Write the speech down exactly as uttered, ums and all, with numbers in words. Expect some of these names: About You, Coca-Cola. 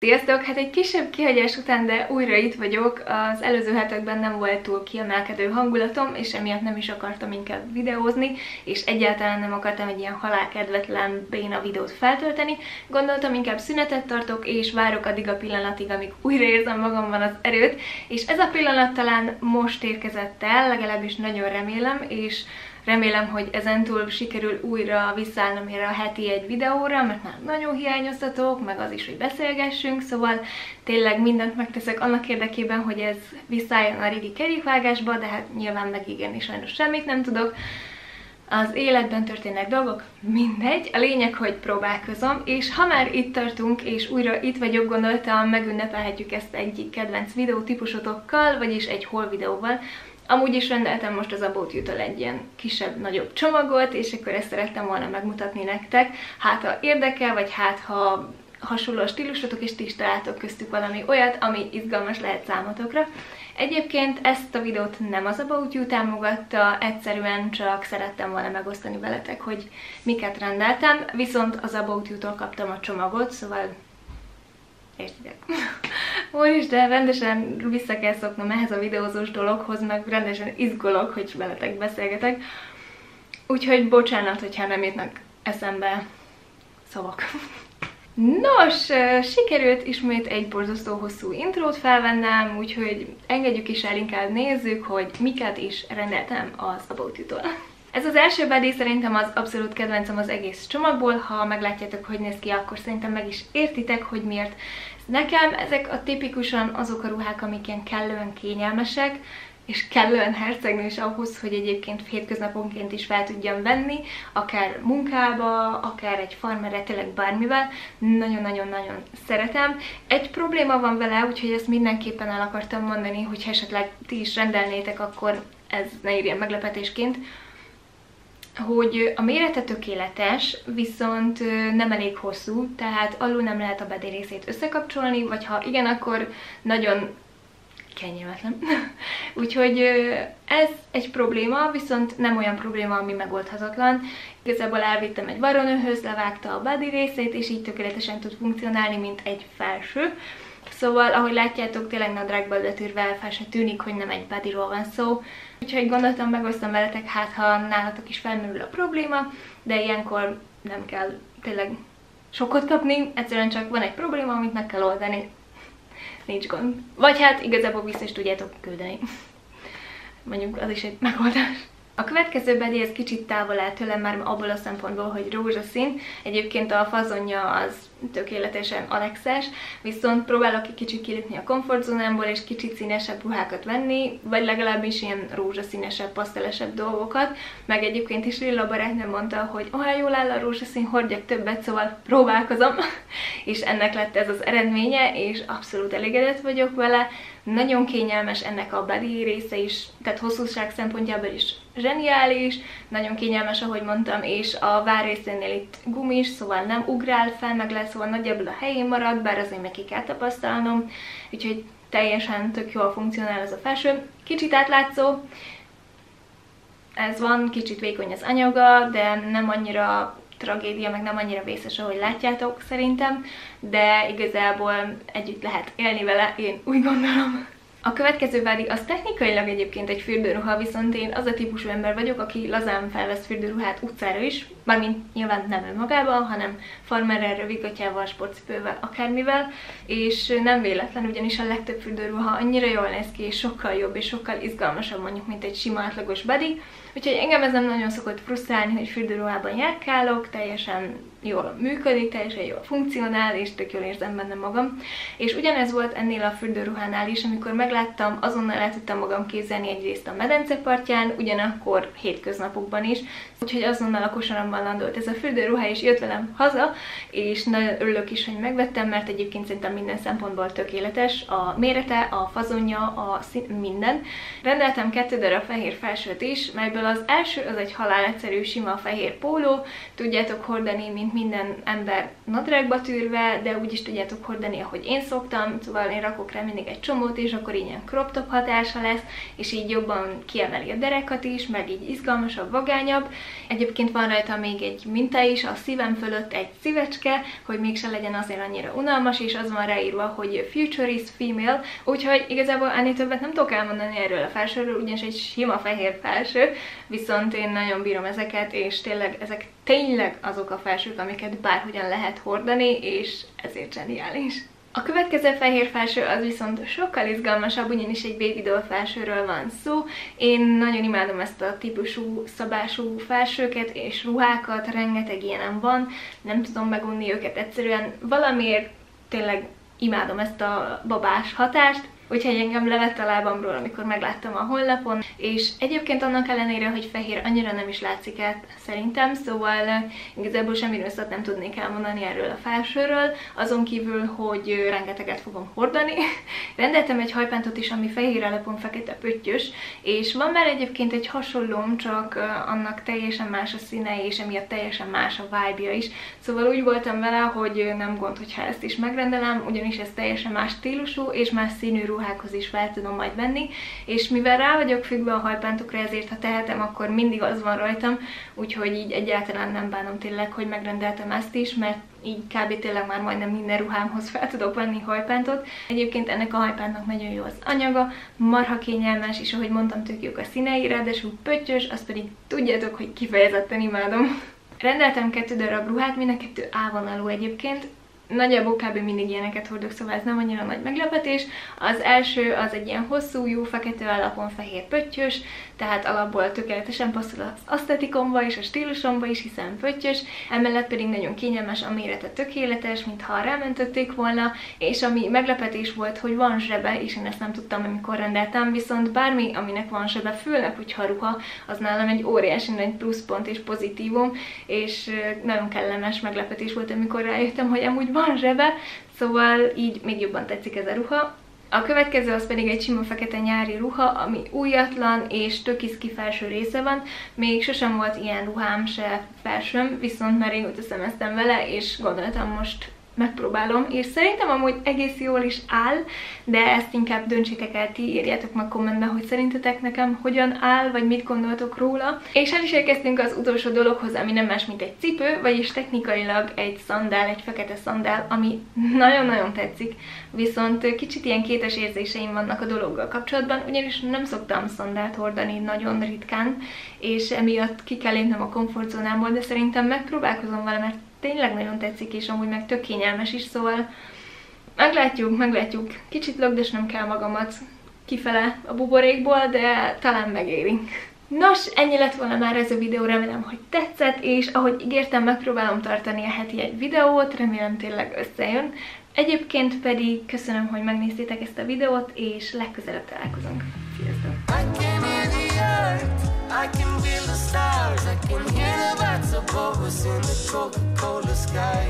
Sziasztok! Hát egy kisebb kihagyás után, de újra itt vagyok. Az előző hetekben nem volt túl kiemelkedő hangulatom, és emiatt nem is akartam inkább videózni, és egyáltalán nem akartam egy ilyen halálkedvetlen béna videót feltölteni. Gondoltam, inkább szünetet tartok, és várok addig a pillanatig, amíg újra érzem magamban az erőt, és ez a pillanat talán most érkezett el, legalábbis nagyon remélem, és remélem, hogy ezentúl sikerül újra visszaállnom erre a heti egy videóra, mert már nagyon hiányoztatok, meg az is, hogy beszélgessünk, szóval tényleg mindent megteszek annak érdekében, hogy ez visszaálljon a régi kerékvágásba, de hát nyilván megígérni sajnos semmit nem tudok. Az életben történnek dolgok, mindegy, a lényeg, hogy próbálkozom, és ha már itt tartunk, és újra itt vagyok, gondoltam, megünnepelhetjük ezt egyik kedvenc videótípusotokkal, vagyis egy haul videóval. Amúgy is rendeltem most az About You-tól egy ilyen kisebb-nagyobb csomagot, és akkor ezt szerettem volna megmutatni nektek. Hát, ha érdekel, vagy hát, ha hasonló stílusotok, és ti is találtok köztük valami olyat, ami izgalmas lehet számotokra. Egyébként ezt a videót nem az About You támogatta, egyszerűen csak szerettem volna megosztani veletek, hogy miket rendeltem, viszont az About You-tól kaptam a csomagot, szóval... értitek. Úgyis, de rendesen vissza kell szoknom ehhez a videózós dologhoz, meg rendesen izgulok, hogy veletek beszélgetek. Úgyhogy bocsánat, hogyha nem jutnak eszembe szavak. Nos, sikerült ismét egy borzasztó hosszú intrót felvennem, úgyhogy engedjük is el, inkább nézzük, hogy miket is rendeltem az About You-tól. Ez az első bedíj szerintem az abszolút kedvencem az egész csomagból, ha meglátjátok, hogy néz ki, akkor szerintem meg is értitek, hogy miért. Nekem ezek a tipikusan azok a ruhák, amik ilyen kellően kényelmesek, és kellően hercegnős ahhoz, hogy egyébként hétköznaponként is fel tudjam venni, akár munkába, akár egy farmerre, tényleg bármivel. Nagyon-nagyon-nagyon szeretem. Egy probléma van vele, úgyhogy ezt mindenképpen el akartam mondani, hogy ha esetleg ti is rendelnétek, akkor ez ne írjen meglepetésként, hogy a mérete tökéletes, viszont nem elég hosszú, tehát alul nem lehet a bedély részét összekapcsolni, vagy ha igen, akkor nagyon kényelmetlen. Úgyhogy ez egy probléma, viszont nem olyan probléma, ami megoldhatatlan. Igazából elvittem egy varrónőhöz, levágta a bedély részét, és így tökéletesen tud funkcionálni, mint egy felső. Szóval, ahogy látjátok, tényleg nadrágba öletűrve fel se tűnik, hogy nem egy badiról van szó. Úgyhogy gondoltam, megosztom veletek, hát ha nálatok is felmerül a probléma, de ilyenkor nem kell tényleg sokat kapni, egyszerűen csak van egy probléma, amit meg kell oldani. Nincs gond. Vagy hát igazából vissza is tudjátok küldeni. Mondjuk az is egy megoldás. A következő bedély ez kicsit távol áll tőlem már abból a szempontból, hogy rózsaszín. Egyébként a fazonja az tökéletesen alexes, viszont próbálok egy kicsit kilépni a komfortzónámból, és kicsit színesebb ruhákat venni, vagy legalábbis ilyen rózsaszínesebb, pasztelesebb dolgokat. Meg egyébként is Lilla barátnőm mondta, hogy olyan jól áll a rózsaszín, hordjak többet, szóval próbálkozom. És ennek lett ez az eredménye, és abszolút elégedett vagyok vele. Nagyon kényelmes ennek a body része is, tehát hosszúság szempontjából is zseniális, nagyon kényelmes, ahogy mondtam, és a vár részénél itt gumis, szóval nem ugrál fel, meg lesz, szóval nagyjából a helyén marad, bár azért meg ki kell tapasztalnom, úgyhogy teljesen tök jól funkcionál ez a felső. Kicsit átlátszó, ez van, kicsit vékony az anyaga, de nem annyira tragédia, meg nem annyira vészes, ahogy látjátok szerintem, de igazából együtt lehet élni vele, én úgy gondolom. A következő body az technikailag egyébként egy fürdőruha, viszont én az a típusú ember vagyok, aki lazán felvesz fürdőruhát utcára is, mármint nyilván nem önmagában, hanem farmerrel, rövidgatyával, sportcipővel, akármivel, és nem véletlen, ugyanis a legtöbb fürdőruha annyira jól néz ki, és sokkal jobb, és sokkal izgalmasabb mondjuk, mint egy sima átlagos body, úgyhogy engem ez nem nagyon szokott frusztrálni, hogy fürdőruhában járkálok, teljesen jól működik, teljesen jól funkcionál, és tök jól érzem benne magam. És ugyanez volt ennél a fürdőruhánál is, amikor megláttam, azonnal el tudtam magam képzelni egyrészt a medencepartján, ugyanakkor hétköznapokban is, úgyhogy azonnal a kosaramban landolt ez a fürdőruha, és jött velem haza, és nagyon örülök is, hogy megvettem, mert egyébként szerintem minden szempontból tökéletes, a mérete, a fazonja, a szín, minden. Rendeltem kettő darab fehér felsőt is, melyből az első az egy halál egyszerű sima fehér póló, tudjátok hordani, mint minden ember nadrágba tűrve, de úgy is tudjátok hordani, ahogy én szoktam, szóval én rakok rá mindig egy csomót, és akkor ilyen crop top hatása lesz, és így jobban kiemeli a derekat is, meg így izgalmasabb, vagányabb. Egyébként van rajta még egy minta is, a szívem fölött egy szívecske, hogy mégse legyen azért annyira unalmas, és az van ráírva, hogy Future is female, úgyhogy igazából ennél többet nem tudok elmondani erről a felsőről, ugyanis egy sima fehér felső, viszont én nagyon bírom ezeket, és tényleg ezek tényleg azok a felsők, amiket bárhogyan lehet hordani, és ezért zseniális. A következő fehér felső az viszont sokkal izgalmasabb, ugyanis egy baby doll felsőről van szó. Én nagyon imádom ezt a típusú, szabású felsőket és ruhákat, rengeteg ilyenem van, nem tudom megunni őket egyszerűen. Valamiért tényleg imádom ezt a babás hatást, úgyhogy engem levett a lábamról, amikor megláttam a honlapon, és egyébként annak ellenére, hogy fehér annyira nem is látszik át szerintem, szóval igazából semmi rosszat nem tudnék elmondani erről a felsőről, azon kívül, hogy rengeteget fogom hordani. Rendeltem egy hajpántot is, ami fehér alapon fekete pöttyös, és van már egyébként egy hasonlóm, csak annak teljesen más a színe, és emiatt teljesen más a vibe-ja is, szóval úgy voltam vele, hogy nem gond, hogyha ezt is megrendelem, ugyanis ez teljesen más stílusú és más színű ruhákhoz is fel tudom majd venni, és mivel rá vagyok függve a hajpántokra, ezért ha tehetem, akkor mindig az van rajtam, úgyhogy így egyáltalán nem bánom tényleg, hogy megrendeltem ezt is, mert így kb. Tényleg már majdnem minden ruhámhoz fel tudok venni hajpántot. Egyébként ennek a hajpántnak nagyon jó az anyaga, marha kényelmes, és ahogy mondtam, tök jók a színei, ráadásul pöttyös, azt pedig tudjátok, hogy kifejezetten imádom. Rendeltem kettő darab ruhát, mind a kettő A-vonalú egyébként. Nagyjából kb. Mindig ilyeneket hordok, szóval ez nem annyira nagy meglepetés. Az első az egy ilyen hosszú, jó, fekete alapon fehér pöttyös, tehát alapból tökéletesen passzol az asztetikomba és a stílusomba is, hiszen pöttyös, emellett pedig nagyon kényelmes, a mérete tökéletes, mintha rámentötték volna, és ami meglepetés volt, hogy van zsebe, és én ezt nem tudtam, amikor rendeltem, viszont bármi, aminek van zsebe, főleg, hogyha ruha, az nálam egy óriási nagy pluszpont és pozitívum, és nagyon kellemes meglepetés volt, amikor rájöttem, hogy amúgy van zsebe, szóval így még jobban tetszik ez a ruha. A következő az pedig egy sima fekete nyári ruha, ami újatlan és tök iszki felső része van. Még sosem volt ilyen ruhám se felsőm, viszont már régóta szemeztem vele, és gondoltam, most megpróbálom, és szerintem amúgy egész jól is áll, de ezt inkább döntsétek el ti, írjátok meg kommentben, hogy szerintetek nekem hogyan áll, vagy mit gondoltok róla. És el is érkeztünk az utolsó dologhoz, ami nem más, mint egy cipő, vagyis technikailag egy szandál, egy fekete szandál, ami nagyon-nagyon tetszik, viszont kicsit ilyen kétes érzéseim vannak a dologgal kapcsolatban, ugyanis nem szoktam szandált hordani nagyon ritkán, és emiatt ki kell lépnem a komfortzónámból, de szerintem megpróbálkozom vele, mert tényleg nagyon tetszik, és amúgy meg tök kényelmes is, szóval meglátjuk, meglátjuk. Kicsit lögdösnöm kell magamat kifele a buborékból, de talán megéri. Nos, ennyi lett volna már ez a videó, remélem, hogy tetszett, és ahogy ígértem, megpróbálom tartani a heti egy videót, remélem tényleg összejön. Egyébként pedig köszönöm, hogy megnéztétek ezt a videót, és legközelebb találkozunk. Sziasztok! I can feel the stars, I can hear the bats above us in the Coca-Cola sky.